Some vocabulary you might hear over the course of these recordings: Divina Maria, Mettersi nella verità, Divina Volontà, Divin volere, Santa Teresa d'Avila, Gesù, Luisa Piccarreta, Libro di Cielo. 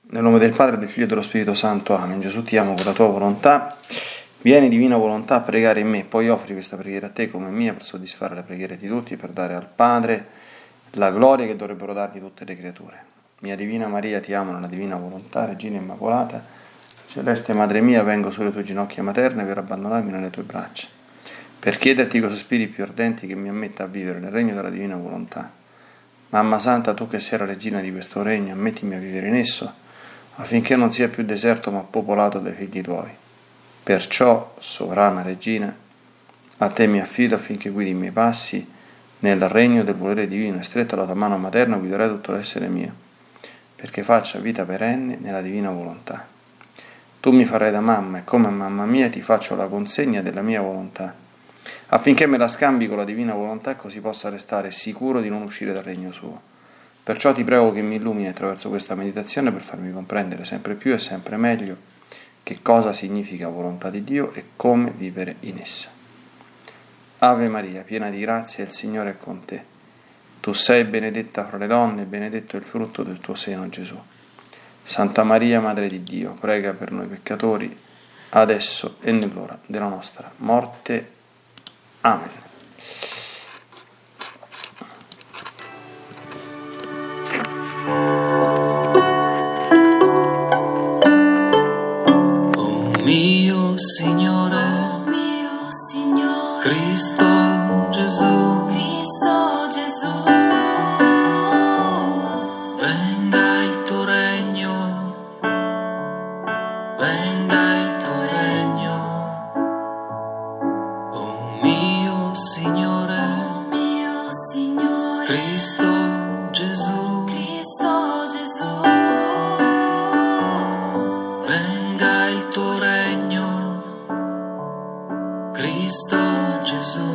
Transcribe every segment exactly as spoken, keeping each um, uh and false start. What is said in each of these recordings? Nel nome del Padre, del Figlio e dello Spirito Santo. Amen. Gesù, ti amo con la tua volontà. Vieni, Divina Volontà, a pregare in me. Poi offri questa preghiera a te come mia per soddisfare le preghiere di tutti, per dare al Padre la gloria che dovrebbero dargli tutte le creature. Mia Divina Maria, ti amo nella Divina Volontà, Regina Immacolata, Celeste Madre mia, vengo sulle tue ginocchia materne per abbandonarmi nelle tue braccia, per chiederti con sospiri più ardenti che mi ammetta a vivere nel regno della Divina Volontà. Mamma Santa, tu che sei la regina di questo regno, ammettimi a vivere in esso, affinché non sia più deserto ma popolato dai figli tuoi. Perciò, sovrana regina, a te mi affido affinché guidi i miei passi nel regno del volere divino e stretto alla tua mano materna guiderai tutto l'essere mio, perché faccia vita perenne nella divina volontà. Tu mi farai da mamma e come mamma mia ti faccio la consegna della mia volontà, affinché me la scambi con la divina volontà e così possa restare sicuro di non uscire dal regno suo. Perciò ti prego che mi illumini attraverso questa meditazione per farmi comprendere sempre più e sempre meglio che cosa significa volontà di Dio e come vivere in essa. Ave Maria, piena di grazia, il Signore è con te. Tu sei benedetta fra le donne e benedetto il frutto del tuo seno, Gesù. Santa Maria, Madre di Dio, prega per noi peccatori, adesso e nell'ora della nostra morte. Amen. Oh mio Signore, oh mio Signore, Cristo Gesù, Cristo Gesù, venga il tuo regno, venga il tuo regno. Oh mio Signore, oh mio Signore, Cristo Gesù. Cristo Gesù,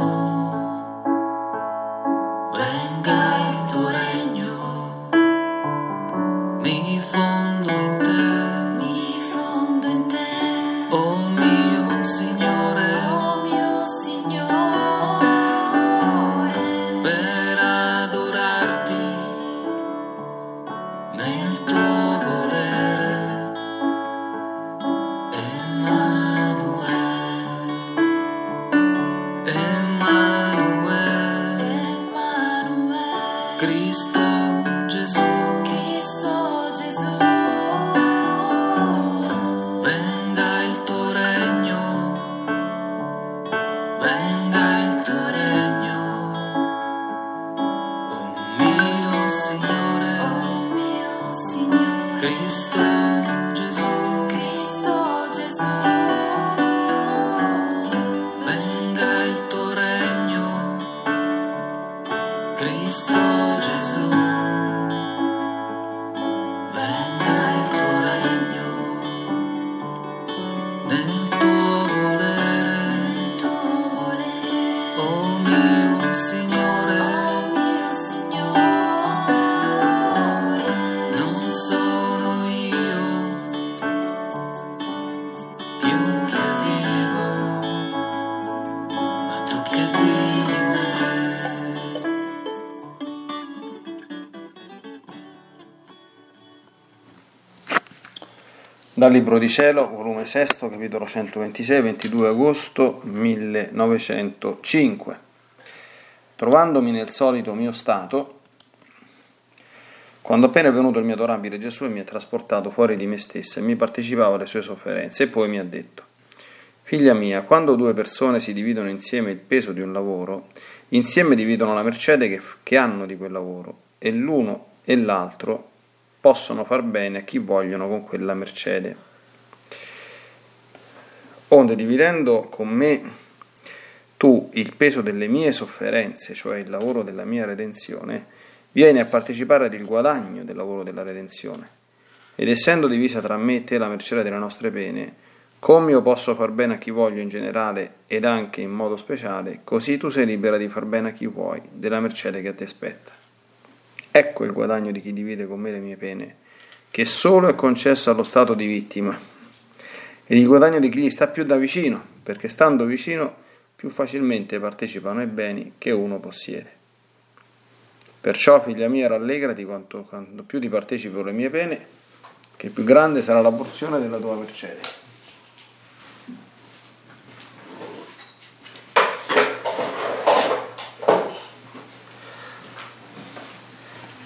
venga il tuo regno, mi fondo in te, mi fondo in te, oh mio Signore, oh mio Signore, per adorarti nel tuo volere. Emmanuele, Cristo Gesù, Cristo Gesù, venga il tuo regno, venga il tuo regno, oh mio Signore, oh mio Signore, Cristo Gesù. Cristo Gesù, venga il tuo regno, nel tuo volere, oh mio Signore, non sono io più che vivo, ma tu che vivi. Dal Libro di Cielo, volume sesto, capitolo centoventisei, ventidue agosto millenovecentocinque. Trovandomi nel solito mio stato, quando appena è venuto il mio adorabile Gesù e mi ha trasportato fuori di me stessa e mi partecipava alle sue sofferenze, e poi mi ha detto: figlia mia, quando due persone si dividono insieme il peso di un lavoro, insieme dividono la mercé che, che hanno di quel lavoro, e l'uno e l'altro possono far bene a chi vogliono con quella mercede. Onde dividendo con me tu il peso delle mie sofferenze, cioè il lavoro della mia redenzione, vieni a partecipare del guadagno del lavoro della redenzione. Ed essendo divisa tra me e te la mercede delle nostre pene, come io posso far bene a chi voglio in generale ed anche in modo speciale, così tu sei libera di far bene a chi vuoi della mercede che a te spetta. Ecco il guadagno di chi divide con me le mie pene, che solo è concesso allo stato di vittima, ed il guadagno di chi gli sta più da vicino, perché stando vicino più facilmente partecipano ai beni che uno possiede. Perciò, figlia mia, rallegrati quanto, quanto più ti partecipo le mie pene, che più grande sarà la porzione della tua mercede.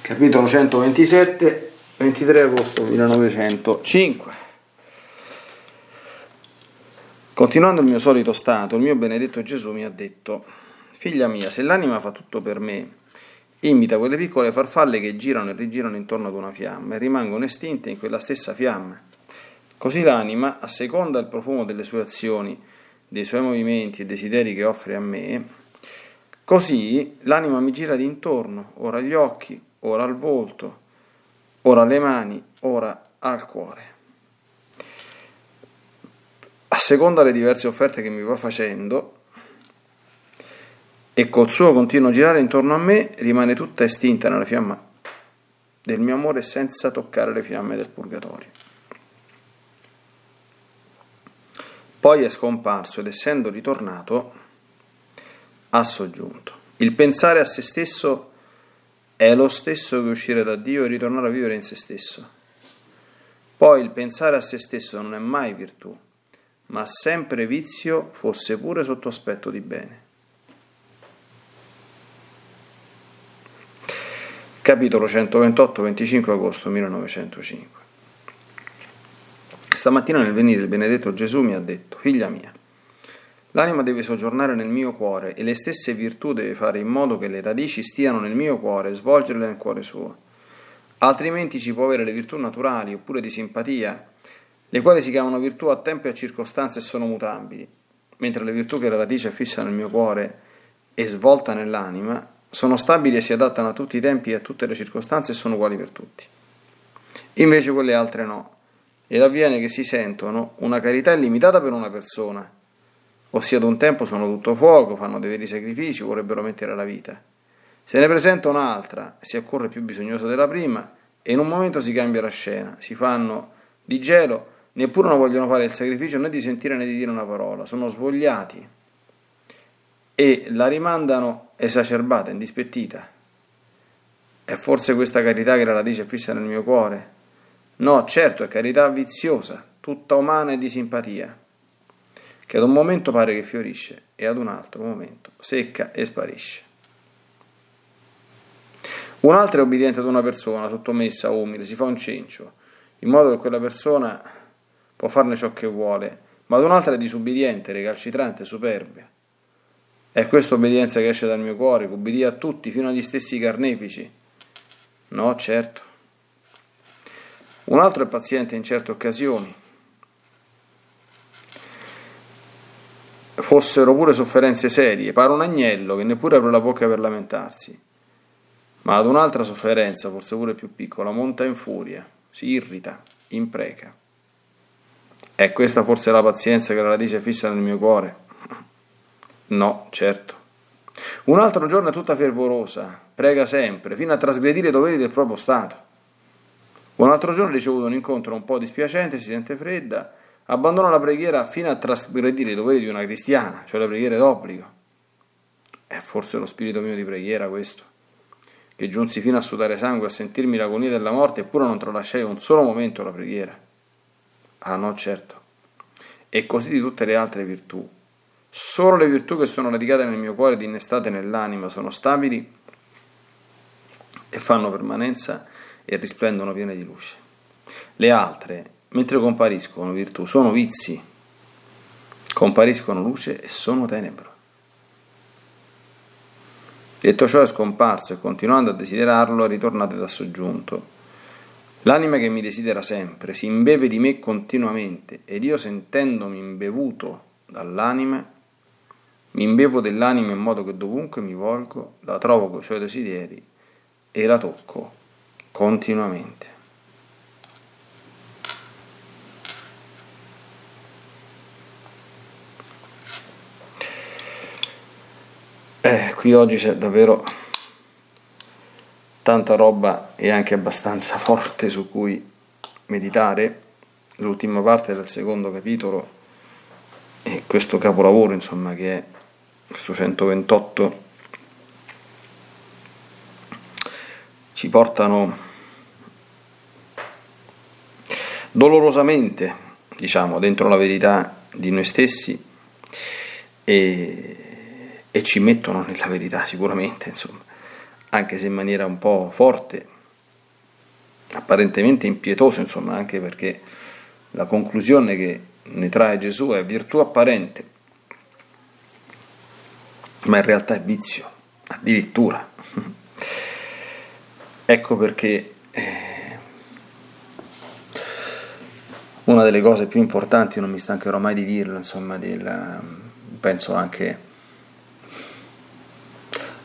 Capitolo centoventisette, ventitré agosto millenovecentocinque. Continuando il mio solito stato, il mio benedetto Gesù mi ha detto: figlia mia, se l'anima fa tutto per me, imita quelle piccole farfalle che girano e rigirano intorno ad una fiamma e rimangono estinte in quella stessa fiamma. Così l'anima, a seconda del profumo delle sue azioni, dei suoi movimenti e desideri che offre a me, così l'anima mi gira d'intorno, ora gli occhi, ora al volto, ora alle mani, ora al cuore. A seconda delle diverse offerte che mi va facendo e col suo continuo girare intorno a me, rimane tutta estinta nella fiamma del mio amore senza toccare le fiamme del purgatorio. Poi è scomparso ed essendo ritornato ha soggiunto: il pensare a se stesso è lo stesso che uscire da Dio e ritornare a vivere in se stesso. Poi il pensare a se stesso non è mai virtù, ma sempre vizio, fosse pure sotto aspetto di bene. Capitolo centoventotto, venticinque agosto millenovecentocinque. Stamattina nel venire il benedetto Gesù mi ha detto: figlia mia, l'anima deve soggiornare nel mio cuore e le stesse virtù deve fare in modo che le radici stiano nel mio cuore e svolgerle nel cuore suo. Altrimenti ci può avere le virtù naturali oppure di simpatia, le quali si chiamano virtù a tempo e a circostanze e sono mutabili, mentre le virtù che la radice è fissa nel mio cuore e svolta nell'anima sono stabili e si adattano a tutti i tempi e a tutte le circostanze e sono uguali per tutti. Invece quelle altre no, ed avviene che si sentono una carità illimitata per una persona, ossia ad un tempo sono tutto fuoco, fanno dei veri sacrifici, vorrebbero mettere la vita. Se ne presenta un'altra, si accorre più bisognosa della prima e in un momento si cambia la scena, si fanno di gelo, neppure non vogliono fare il sacrificio né di sentire né di dire una parola, sono svogliati e la rimandano esacerbata, indispettita. È forse questa carità che la radice è fissa nel mio cuore? No, certo, è carità viziosa, tutta umana e di simpatia, che ad un momento pare che fiorisce e ad un altro momento secca e sparisce. Un'altra è obbediente ad una persona, sottomessa, umile, si fa un cencio, in modo che quella persona può farne ciò che vuole, ma ad un'altra è disubbidiente, recalcitrante, superbia. È questa obbedienza che esce dal mio cuore, che ubbidì a tutti, fino agli stessi carnefici? No, certo. Un altro è paziente in certe occasioni, fossero pure sofferenze serie, pare un agnello che neppure apre la bocca per lamentarsi, ma ad un'altra sofferenza, forse pure più piccola, monta in furia, si irrita, impreca. È questa forse la pazienza che la radice è fissa nel mio cuore? No, certo. Un altro giorno è tutta fervorosa, prega sempre, fino a trasgredire i doveri del proprio stato. Un altro giorno ha ricevuto un incontro un po' dispiacente, si sente fredda, abbandona la preghiera fino a trasgredire i doveri di una cristiana, cioè le preghiere d'obbligo. È forse lo spirito mio di preghiera questo? Che giunsi fino a sudare sangue, a sentirmi l'agonia della morte, eppure non tralasciai un solo momento la preghiera. Ah no, certo. E così di tutte le altre virtù. Solo le virtù che sono radicate nel mio cuore ed innestate nell'anima sono stabili e fanno permanenza e risplendono piene di luce. Le altre, mentre compariscono virtù, sono vizi, compariscono luce e sono tenebra. Detto ciò è scomparso e continuando a desiderarlo è ritornato ed ha soggiunto: l'anima che mi desidera sempre si imbeve di me continuamente ed io sentendomi imbevuto dall'anima mi imbevo dell'anima in modo che dovunque mi volgo la trovo coi suoi desideri e la tocco continuamente. Eh, qui oggi c'è davvero tanta roba e anche abbastanza forte su cui meditare. L'ultima parte del secondo capitolo e questo capolavoro, insomma, che è questo centoventotto, ci portano dolorosamente, diciamo, dentro la verità di noi stessi e, e ci mettono nella verità sicuramente, insomma, anche se in maniera un po' forte, apparentemente impietosa, insomma, anche perché la conclusione che ne trae Gesù è virtù apparente, ma in realtà è vizio, addirittura. Ecco perché una delle cose più importanti, non mi stancherò mai di dirlo, insomma, del, penso anche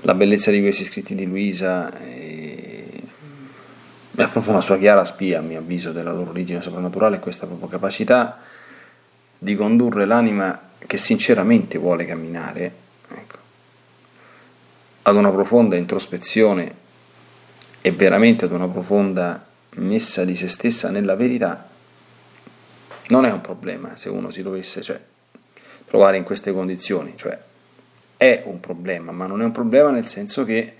la bellezza di questi scritti di Luisa e, è proprio una sua chiara spia, a mio avviso, della loro origine soprannaturale, questa proprio capacità di condurre l'anima che sinceramente vuole camminare, ecco, ad una profonda introspezione e veramente ad una profonda messa di se stessa nella verità. Non è un problema se uno si dovesse, cioè, trovare in queste condizioni, cioè è un problema, ma non è un problema nel senso che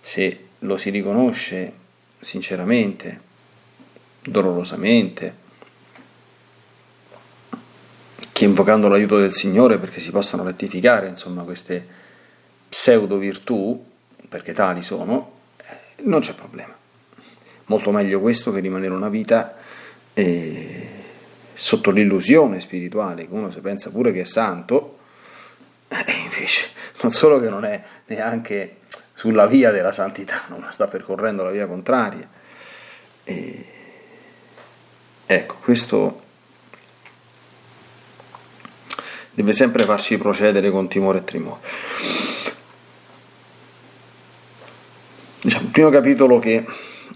se lo si riconosce sinceramente, dolorosamente, che invocando l'aiuto del Signore perché si possano rettificare, insomma, queste pseudo virtù, perché tali sono, non c'è problema. Molto meglio questo che rimanere una vita eh, sotto l'illusione spirituale, che uno si pensa pure che è santo, e invece non solo che non è neanche sulla via della santità, no, ma sta percorrendo la via contraria. E ecco, questo deve sempre farci procedere con timore e tremore. Diciamo, il primo capitolo che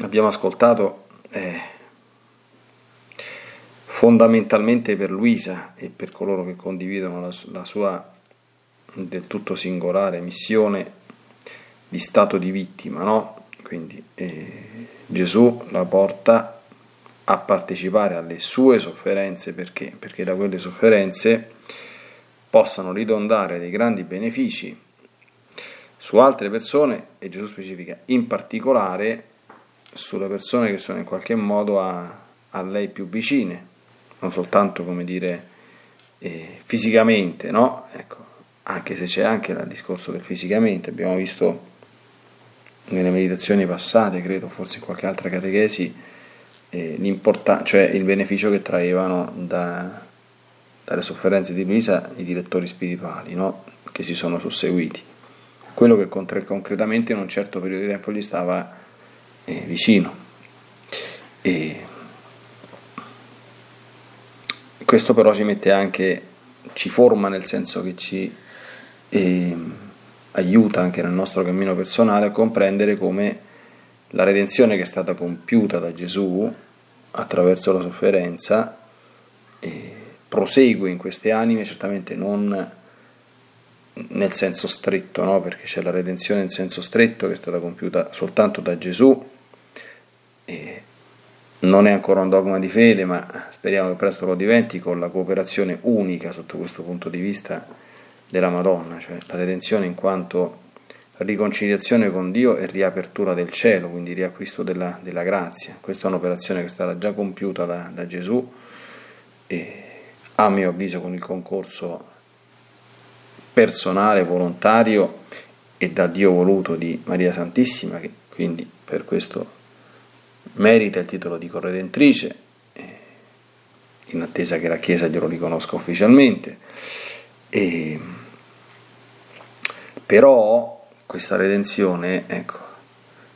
abbiamo ascoltato è fondamentalmente per Luisa e per coloro che condividono la, la sua del tutto singolare missione di stato di vittima, no? Quindi eh, Gesù la porta a partecipare alle sue sofferenze, perché? Perché da quelle sofferenze possano ridondare dei grandi benefici su altre persone, e Gesù specifica in particolare sulle persone che sono in qualche modo a, a lei più vicine, non soltanto, come dire, eh, fisicamente, no? Ecco, anche se c'è anche il discorso del fisicamente, abbiamo visto nelle meditazioni passate, credo forse in qualche altra catechesi, eh, l'importanza, cioè il beneficio che traevano da, dalle sofferenze di Luisa i direttori spirituali, no? Che si sono susseguiti, quello che concretamente in un certo periodo di tempo gli stava eh, vicino. E questo però ci mette anche, ci forma, nel senso che ci eh, aiuta anche nel nostro cammino personale a comprendere come la redenzione che è stata compiuta da Gesù attraverso la sofferenza eh, prosegue in queste anime, certamente non nel senso stretto, no? Perché c'è la redenzione in senso stretto che è stata compiuta soltanto da Gesù, e non è ancora un dogma di fede, ma speriamo che presto lo diventi, con la cooperazione unica sotto questo punto di vista della Madonna, cioè la redenzione in quanto riconciliazione con Dio e riapertura del cielo, quindi riacquisto della, della grazia. Questa è un'operazione che è stata già compiuta da, da Gesù, e a mio avviso con il concorso personale, volontario e da Dio voluto di Maria Santissima, che quindi per questo merita il titolo di corredentrice, in attesa che la Chiesa glielo riconosca ufficialmente. E però questa redenzione, ecco,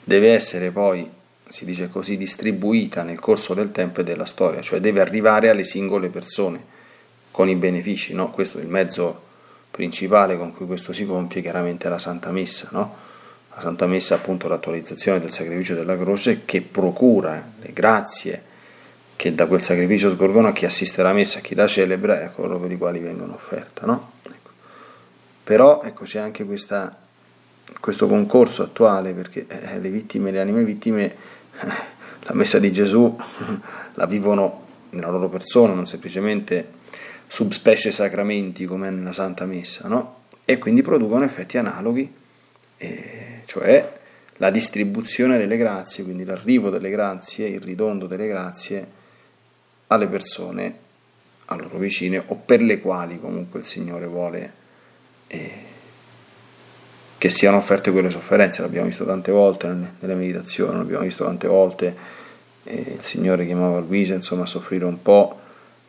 deve essere poi, si dice così, distribuita nel corso del tempo e della storia, cioè deve arrivare alle singole persone con i benefici, no? Questo è il mezzo principale con cui questo si compie, chiaramente, la Santa Messa, no? La Santa Messa, appunto, l'attualizzazione del sacrificio della croce, che procura le grazie che da quel sacrificio sgorgono a chi assiste alla Messa, a chi la celebra e a coloro per i quali vengono offerte, no? Ecco. Però ecco, c'è anche questa, questo concorso attuale, perché eh, le vittime, le anime vittime, eh, la Messa di Gesù la vivono nella loro persona, non semplicemente subspecie sacramenti come nella Santa Messa, no? E quindi producono effetti analoghi, eh, cioè la distribuzione delle grazie, quindi l'arrivo delle grazie, il ridondo delle grazie alle persone a loro vicine o per le quali comunque il Signore vuole eh, che siano offerte quelle sofferenze. L'abbiamo visto tante volte nelle meditazioni, l'abbiamo visto tante volte, eh, il Signore chiamava Luisa insomma a soffrire un po'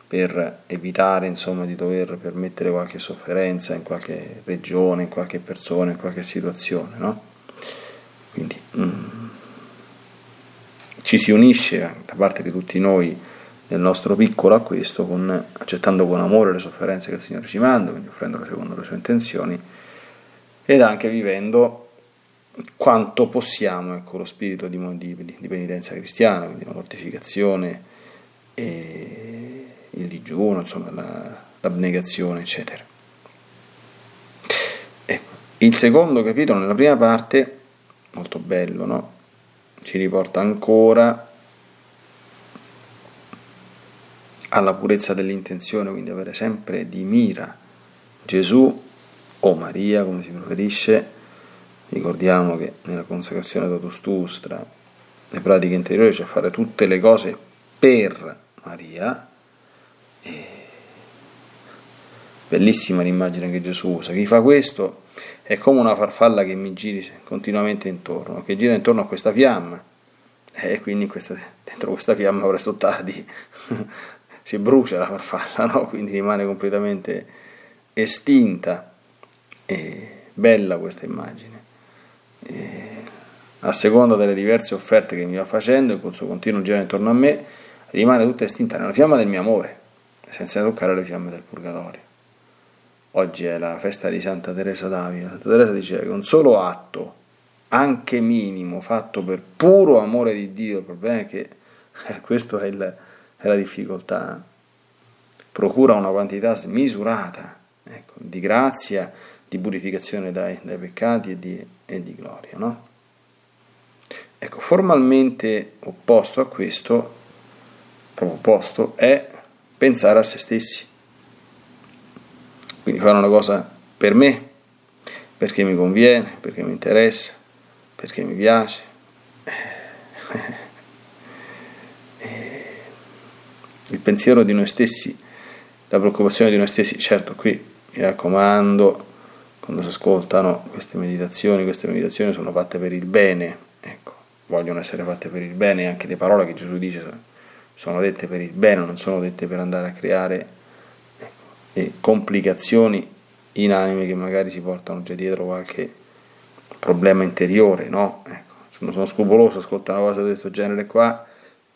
per evitare insomma di dover permettere qualche sofferenza in qualche regione, in qualche persona, in qualche situazione, no? Quindi mm, ci si unisce da parte di tutti noi nel nostro piccolo a questo, con, accettando con amore le sofferenze che il Signore ci manda, quindi offrendole secondo le sue intenzioni, ed anche vivendo quanto possiamo, ecco, lo spirito di, di, di penitenza cristiana, quindi la mortificazione, e il digiuno, insomma la, l'abnegazione, eccetera. Ecco, il secondo capitolo, nella prima parte, molto bello, no? Ci riporta ancora alla purezza dell'intenzione, quindi avere sempre di mira Gesù o Maria, come si preferisce. Ricordiamo che nella consacrazione totus tustra, le pratiche interiori, cioè fare tutte le cose per Maria. Bellissima l'immagine che Gesù usa: chi fa questo è come una farfalla che mi giri continuamente intorno, che gira intorno a questa fiamma, e quindi questa, dentro questa fiamma presto o tardi si brucia la farfalla, no? Quindi rimane completamente estinta. E bella questa immagine. E a seconda delle diverse offerte che mi va facendo e col suo continuo girare intorno a me, rimane tutta estinta nella fiamma del mio amore, senza toccare le fiamme del purgatorio. Oggi è la festa di Santa Teresa d'Avila. Santa Teresa diceva che un solo atto, anche minimo, fatto per puro amore di Dio, il problema è che eh, questa è, è la difficoltà, procura una quantità smisurata, ecco, di grazia, di purificazione dai, dai peccati e di, e di gloria, no? Ecco, formalmente opposto a questo, proprio opposto, è pensare a se stessi, quindi fare una cosa per me, perché mi conviene, perché mi interessa, perché mi piace. Il pensiero di noi stessi, la preoccupazione di noi stessi, certo, qui mi raccomando, quando si ascoltano queste meditazioni, queste meditazioni sono fatte per il bene, ecco, vogliono essere fatte per il bene, anche le parole che Gesù dice sono dette per il bene, non sono dette per andare a creare eh, complicazioni inanime che magari si portano già dietro qualche problema interiore, no? Ecco, sono, sono scrupoloso, ascolta una cosa di questo genere qua,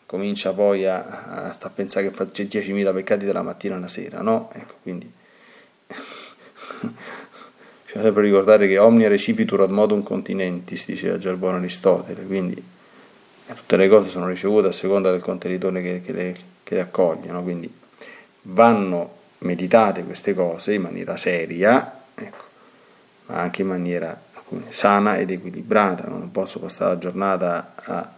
comincia poi a, a, a pensare che faccio diecimila peccati dalla mattina alla sera, no? Ecco, quindi bisogna sempre ricordare che omnia recipitur ad modum continentis, diceva già il buon Aristotele, quindi tutte le cose sono ricevute a seconda del contenitore che, che, le, che le accogliono, quindi vanno meditate queste cose in maniera seria, ecco, ma anche in maniera sana ed equilibrata. Non posso passare la giornata a,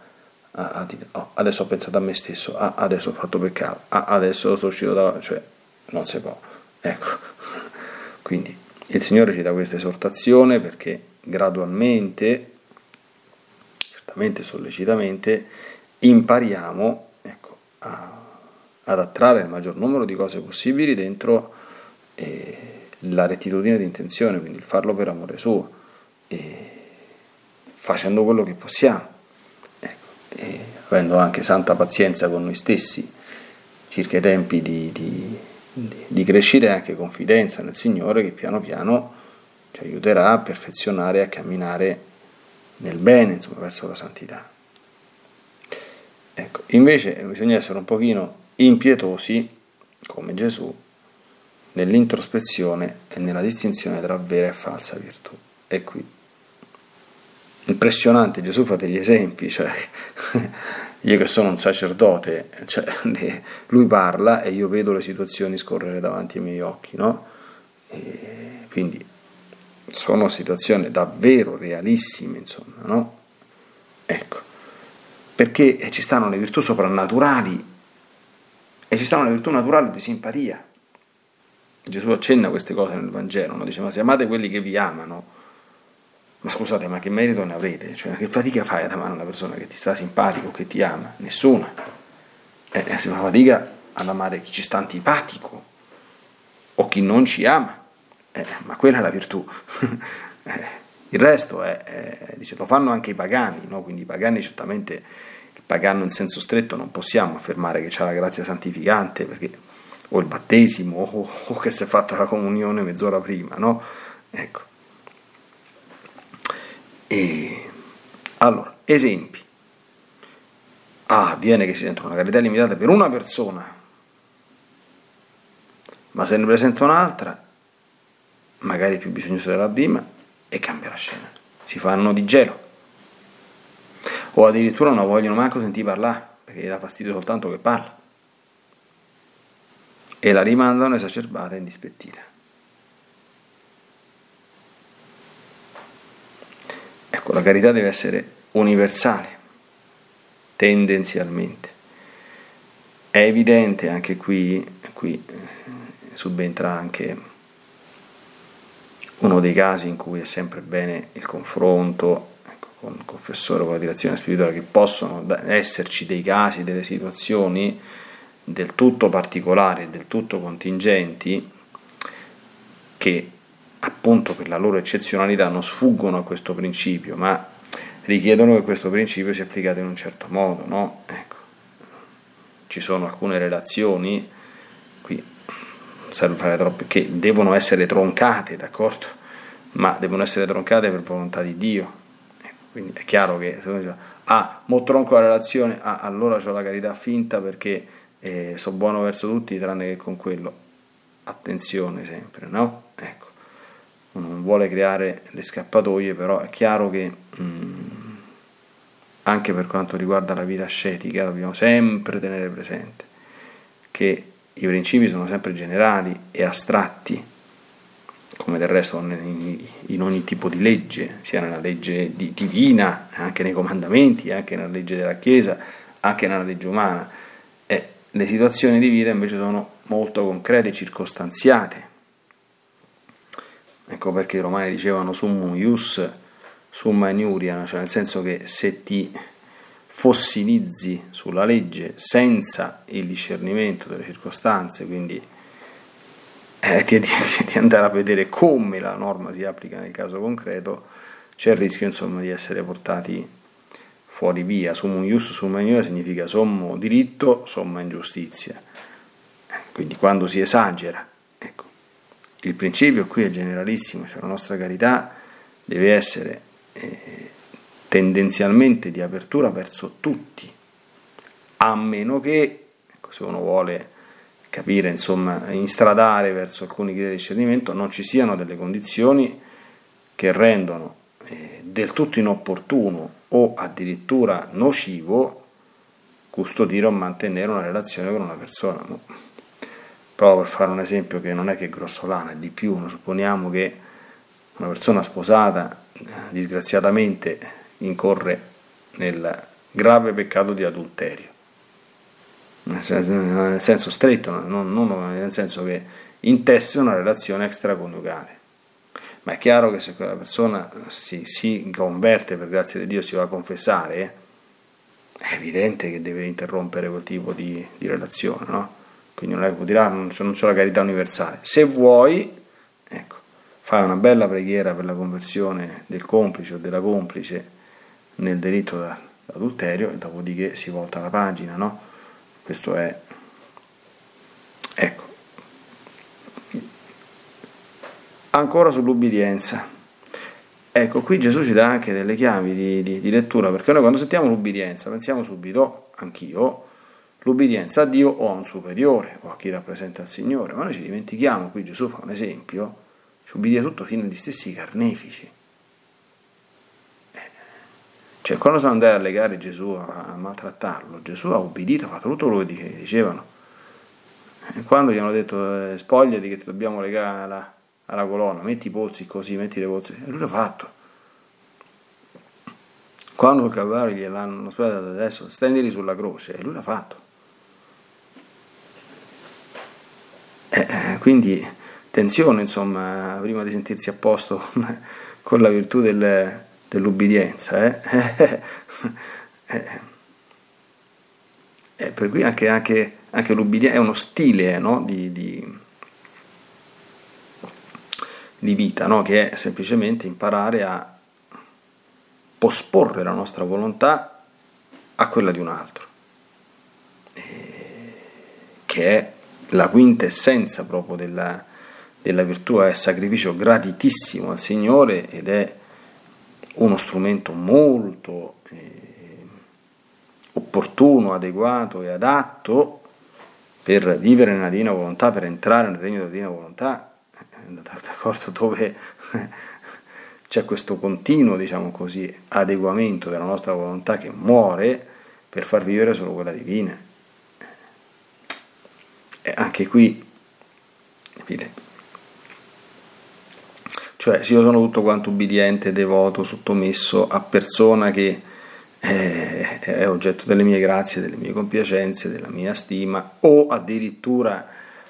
a, a dire oh, adesso ho pensato a me stesso, ah, adesso ho fatto peccato, ah, adesso sono uscito da... cioè non si può, ecco. Quindi il Signore ci dà questa esortazione perché gradualmente, sollecitamente, impariamo, ecco, a, ad attrarre il maggior numero di cose possibili dentro eh, la rettitudine di intenzione, quindi il farlo per amore suo, eh, facendo quello che possiamo, ecco, eh, avendo anche santa pazienza con noi stessi circa i tempi di, di, di, di crescita, e anche confidenza nel Signore che piano piano ci aiuterà a perfezionare, a camminare nel bene, insomma, verso la santità. Ecco, invece bisogna essere un pochino impietosi, come Gesù, nell'introspezione e nella distinzione tra vera e falsa virtù. E qui, impressionante, Gesù fa degli esempi, cioè, io che sono un sacerdote, cioè, lui parla e io vedo le situazioni scorrere davanti ai miei occhi, no? E quindi sono situazioni davvero realissime, insomma, no? Ecco, perché ci stanno le virtù soprannaturali e ci stanno le virtù naturali di simpatia. Gesù accenna queste cose nel Vangelo, no? Dice: ma se amate quelli che vi amano, ma scusate, ma che merito ne avrete? Cioè, che fatica fai ad amare una persona che ti sta simpatico, che ti ama? Nessuna. Eh, se fa fatica ad amare chi ci sta antipatico o chi non ci ama, eh, ma quella è la virtù. Il resto è, è, dice, lo fanno anche i pagani, no? Quindi i pagani certamente, il pagano in senso stretto non possiamo affermare che c'ha la grazia santificante, perché o il battesimo o, o che si è fatta la comunione mezz'ora prima, no? Ecco. E, allora, esempi. Ah, avviene che si senta una carità limitata per una persona, ma se ne presenta un'altra, magari più bisognosa della prima, e cambia la scena, si fanno di gelo, o addirittura non vogliono manco sentire parlare, perché gli dà fastidio soltanto che parla, e la rimandano esacerbata e indispettita. Ecco, la carità deve essere universale, tendenzialmente. È evidente anche qui, qui subentra anche uno dei casi in cui è sempre bene il confronto, ecco, con il confessore o con la direzione spirituale, che possono esserci dei casi, delle situazioni del tutto particolari, del tutto contingenti, che appunto per la loro eccezionalità non sfuggono a questo principio, ma richiedono che questo principio sia applicato in un certo modo, no? Ecco. Ci sono alcune relazioni, qui non serve fare troppe, che devono essere troncate, d'accordo? Ma devono essere troncate per volontà di Dio. Ecco. Quindi è chiaro che se uno dice, ah, mo tronco la relazione, ah, allora ho la carità finta perché eh, sono buono verso tutti tranne che con quello. Attenzione sempre, no? Ecco. Uno non vuole creare le scappatoie, però è chiaro che mh, anche per quanto riguarda la vita ascetica dobbiamo sempre tenere presente che i principi sono sempre generali e astratti, come del resto in ogni tipo di legge, sia nella legge di, divina, anche nei comandamenti, anche nella legge della Chiesa, anche nella legge umana. E le situazioni di vita invece sono molto concrete e circostanziate. Ecco perché i romani dicevano summum ius, summa iniuria, cioè nel senso che se ti fossilizzi sulla legge senza il discernimento delle circostanze, quindi eh, di, di andare a vedere come la norma si applica nel caso concreto, c'è il rischio, insomma, di essere portati fuori via. Summum ius, summa iniuria significa sommo diritto, somma ingiustizia. Quindi quando si esagera, ecco. Il principio qui è generalissimo, cioè la nostra carità deve essere eh, tendenzialmente di apertura verso tutti, a meno che, ecco, se uno vuole capire, insomma, instradare verso alcuni criteri di discernimento, non ci siano delle condizioni che rendono eh, del tutto inopportuno o addirittura nocivo custodire o mantenere una relazione con una persona. No. Provo per fare un esempio che non è che è grossolano, è di più. Supponiamo che una persona sposata disgraziatamente incorre nel grave peccato di adulterio, nel senso stretto, non, non nel senso che intesse una relazione extraconiugale. Ma è chiaro che se quella persona si, si converte, per grazia di Dio si va a confessare, è evidente che deve interrompere quel tipo di, di relazione, no? Quindi non è che può dire, ah, non c'è la carità universale. Se vuoi, ecco, fai una bella preghiera per la conversione del complice o della complice nel delitto d'adulterio e dopodiché si volta la pagina, no? Questo è, ecco. Ancora sull'ubbidienza. Ecco, qui Gesù ci dà anche delle chiavi di, di, di lettura, perché noi quando sentiamo l'ubbidienza pensiamo subito, anch'io, l'ubbidienza a Dio o a un superiore o a chi rappresenta il Signore, ma noi ci dimentichiamo, qui Gesù fa un esempio, ci ubbidia tutto fino agli stessi carnefici. Cioè, quando sono andati a legare Gesù, a maltrattarlo, Gesù ha ubbidito, ha fatto tutto quello che dicevano. E quando gli hanno detto, spogliati che ti dobbiamo legare alla, alla colonna, metti i polsi così, metti le polsi, e lui l'ha fatto. Quando sul cavallo gliel'hanno spiegato, adesso stendili sulla croce, e lui l'ha fatto. Eh, quindi attenzione, insomma, prima di sentirsi a posto con, con la virtù del, dell'ubbidienza. Eh? Eh, per cui anche, anche, anche l'ubbidienza è uno stile, no? di, di, di vita, no? Che è semplicemente imparare a posporre la nostra volontà a quella di un altro, eh, che è la quintessenza proprio della, della virtù, è sacrificio graditissimo al Signore ed è uno strumento molto eh, opportuno, adeguato e adatto per vivere nella Divina Volontà, per entrare nel regno della Divina Volontà, d'accordo, dove c'è questo continuo, diciamo così, adeguamento della nostra volontà che muore per far vivere solo quella divina. E anche qui, capite? Cioè, se io sono tutto quanto ubbidiente, devoto, sottomesso a persona che è oggetto delle mie grazie, delle mie compiacenze, della mia stima, o addirittura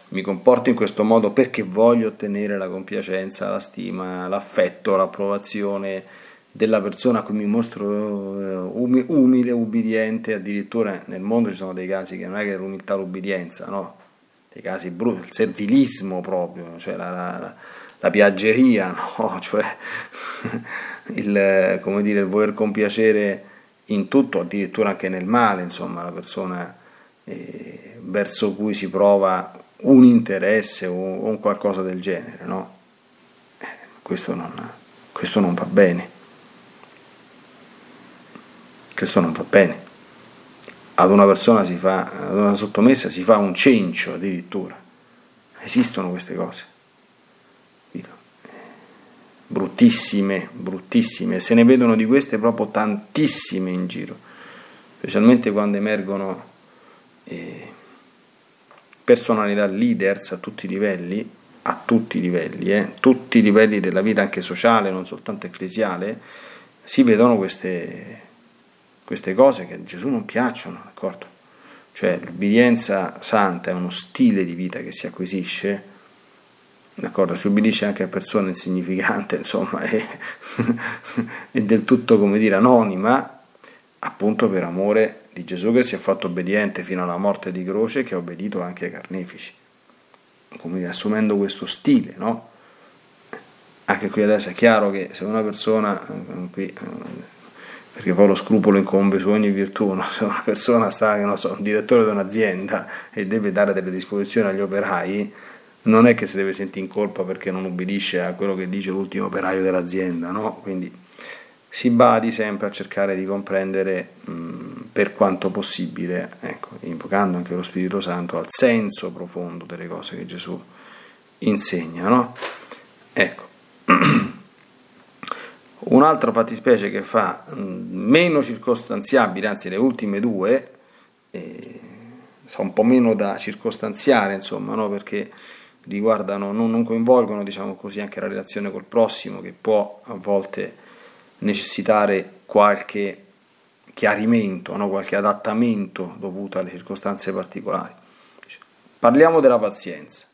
mi comporto in questo modo perché voglio ottenere la compiacenza, la stima, l'affetto, l'approvazione della persona a cui mi mostro umile, ubbidiente. Addirittura nel mondo ci sono dei casi che non è che l'umiltà, l'ubbidienza, no? Dei casi brutti, il servilismo proprio, cioè la, la, la piaggeria, no? Cioè il, come dire, il voler compiacere in tutto, addirittura anche nel male, insomma, la persona eh, verso cui si prova un interesse o un qualcosa del genere, no? Eh, questo, non, questo non va bene. Questo non va bene. Ad una persona si fa, ad una sottomessa si fa un cencio addirittura. Esistono queste cose. bruttissime, bruttissime, se ne vedono di queste proprio tantissime in giro, specialmente quando emergono eh, personalità leaders a tutti i livelli, a tutti i livelli, eh, tutti i livelli della vita, anche sociale, non soltanto ecclesiale, si vedono queste, queste cose che a Gesù non piacciono, d'accordo? Cioè l'obbedienza santa è uno stile di vita che si acquisisce, d'accordo, si ubbidisce anche a persone insignificanti, insomma, e, e del tutto, come dire, anonima, appunto per amore di Gesù che si è fatto obbediente fino alla morte di croce, che ha obbedito anche ai carnefici, come dire, assumendo questo stile, no? Anche qui adesso è chiaro che se una persona, qui, perché poi lo scrupolo incombe su ogni virtù, no? Se una persona sta, non so, un direttore di un'azienda e deve dare delle disposizioni agli operai, non è che si deve sentire in colpa perché non ubbidisce a quello che dice l'ultimo operaio dell'azienda, no? Quindi si badi sempre a cercare di comprendere mh, per quanto possibile, ecco, invocando anche lo Spirito Santo, al senso profondo delle cose che Gesù insegna, no? Ecco. Un'altra fattispecie che fa mh, meno circostanziabile, anzi le ultime due, eh, sono un po' meno da circostanziare, insomma, no? Perché riguardano, non, non coinvolgono, diciamo così, anche la relazione col prossimo, che può a volte necessitare qualche chiarimento, no? Qualche adattamento dovuto alle circostanze particolari. Parliamo della pazienza.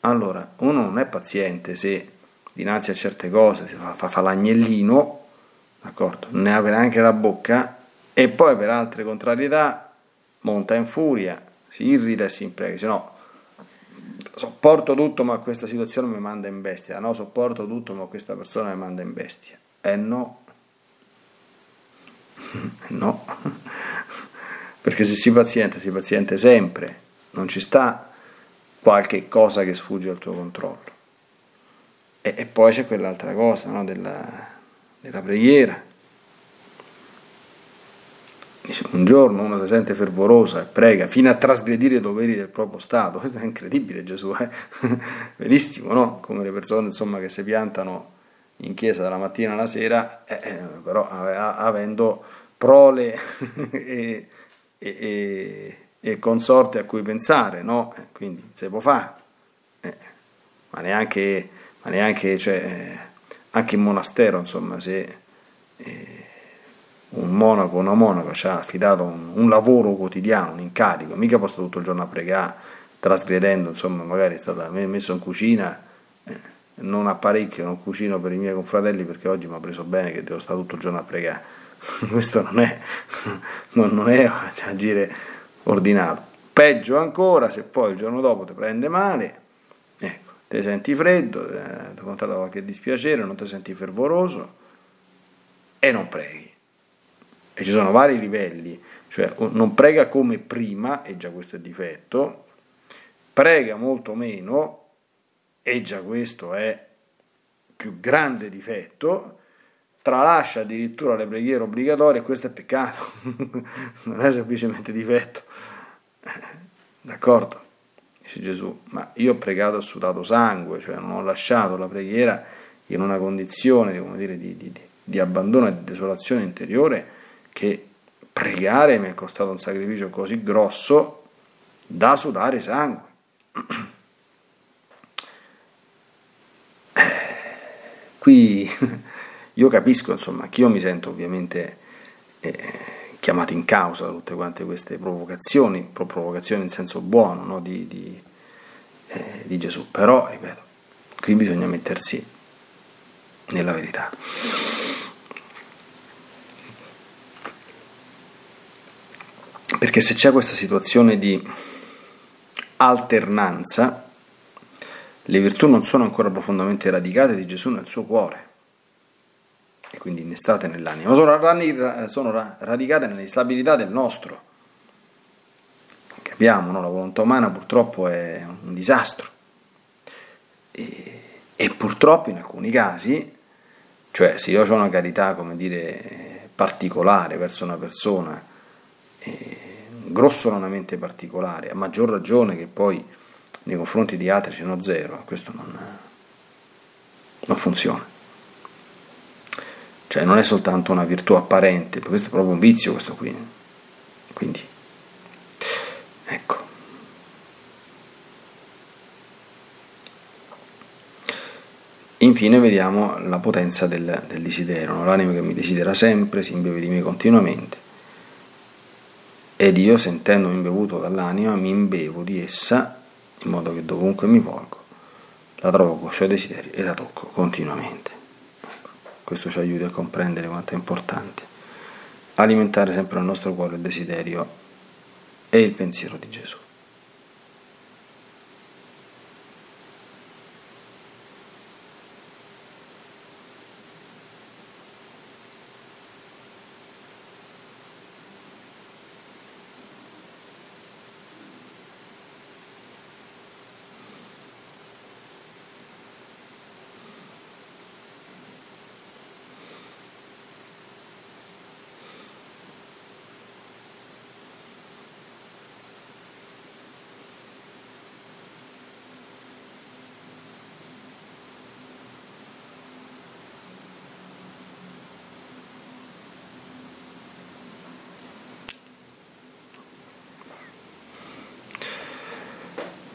Allora, uno non è paziente se dinanzi a certe cose si fa, fa, fa l'agnellino, d'accordo? Ne apre anche la bocca e poi per altre contrarietà monta in furia, si irrita e si imprega, se no sopporto tutto ma questa situazione mi manda in bestia, no, sopporto tutto ma questa persona mi manda in bestia, e eh no no perché se si paziente si paziente sempre, non ci sta qualche cosa che sfugge al tuo controllo. E, e poi c'è quell'altra cosa, no, della, della preghiera. Un giorno uno si sente fervorosa e prega fino a trasgredire i doveri del proprio Stato. Questo è incredibile, Gesù, eh? Benissimo, no? Come le persone, insomma, che si piantano in chiesa dalla mattina alla sera, eh, però avendo prole e, e, e, e consorte a cui pensare, no? Quindi se può fare, eh, ma neanche, ma neanche cioè, anche in monastero, insomma, se... Eh, un monaco o una monaca ci ha affidato un, un lavoro quotidiano, un incarico, mica posso tutto il giorno a pregare, trasgredendo, insomma, magari è stata messa in cucina, eh, non apparecchio, non cucino per i miei confratelli perché oggi mi ha preso bene che devo stare tutto il giorno a pregare. Questo non è, non è agire ordinato. Peggio ancora se poi il giorno dopo ti prende male, ecco, ti senti freddo, ti contato qualche dispiacere, non ti senti fervoroso e non preghi. E ci sono vari livelli, cioè non prega come prima, e già questo è difetto, prega molto meno, e già questo è più grande difetto, tralascia addirittura le preghiere obbligatorie, questo è peccato, non è semplicemente difetto, d'accordo? Dice Gesù, ma io ho pregato e sudato sangue, cioè non ho lasciato la preghiera in una condizione, come dire, di, di, di abbandono e di desolazione interiore, che pregare mi è costato un sacrificio così grosso da sudare sangue. Qui io capisco, insomma, che io mi sento ovviamente eh, chiamato in causa da tutte quante queste provocazioni, provocazioni in senso buono, no? di, di, eh, di Gesù, però, ripeto, qui bisogna mettersi nella verità. Perché se c'è questa situazione di alternanza, le virtù non sono ancora profondamente radicate di Gesù nel suo cuore e quindi innestate nell'anima, sono, sono radicate nell'instabilità del nostro, capiamo, no? La volontà umana purtroppo è un disastro e, e purtroppo in alcuni casi, cioè se io ho una carità, come dire, particolare verso una persona, eh, grossolanamente particolare, a maggior ragione che poi nei confronti di altri c'è no zero, questo non, non funziona. Cioè non è soltanto una virtù apparente, questo è proprio un vizio, questo qui. Quindi, ecco. Infine vediamo la potenza del, del desiderio, l'anima che mi desidera sempre, si imbeve di me continuamente, ed io, sentendomi imbevuto dall'anima, mi imbevo di essa, in modo che dovunque mi volgo la trovo con i suoi desideri e la tocco continuamente. Questo ci aiuta a comprendere quanto è importante alimentare sempre nel nostro cuore il desiderio e il pensiero di Gesù.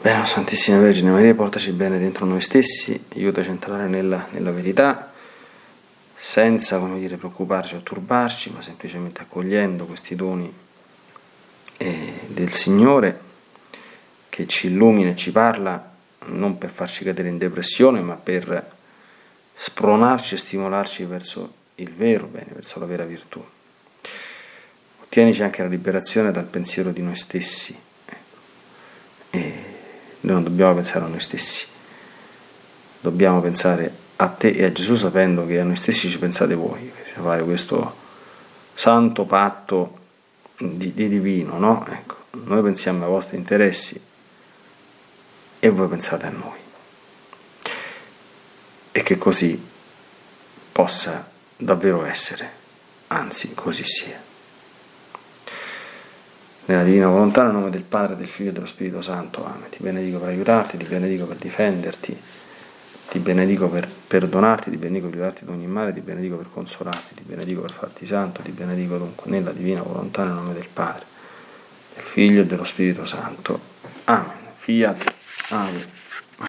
Beh, Santissima Vergine Maria, portaci bene dentro noi stessi, aiutaci a entrare nella, nella verità, senza, come dire, preoccuparci o turbarci, ma semplicemente accogliendo questi doni eh, del Signore, che ci illumina e ci parla, non per farci cadere in depressione, ma per spronarci e stimolarci verso il vero bene, verso la vera virtù. Ottienici anche la liberazione dal pensiero di noi stessi. E noi non dobbiamo pensare a noi stessi, dobbiamo pensare a te e a Gesù, sapendo che a noi stessi ci pensate voi, per fare questo santo patto di, di divino, no? Ecco, noi pensiamo ai vostri interessi e voi pensate a noi, e che così possa davvero essere, anzi così sia. Nella Divina Volontà, nel nome del Padre, del Figlio e dello Spirito Santo, amen. Ti benedico per aiutarti, ti benedico per difenderti, ti benedico per perdonarti, ti benedico per aiutarti da ogni male, ti benedico per consolarti, ti benedico per farti santo, ti benedico dunque nella Divina Volontà, nel nome del Padre, del Figlio e dello Spirito Santo, amen. Fiat, amen.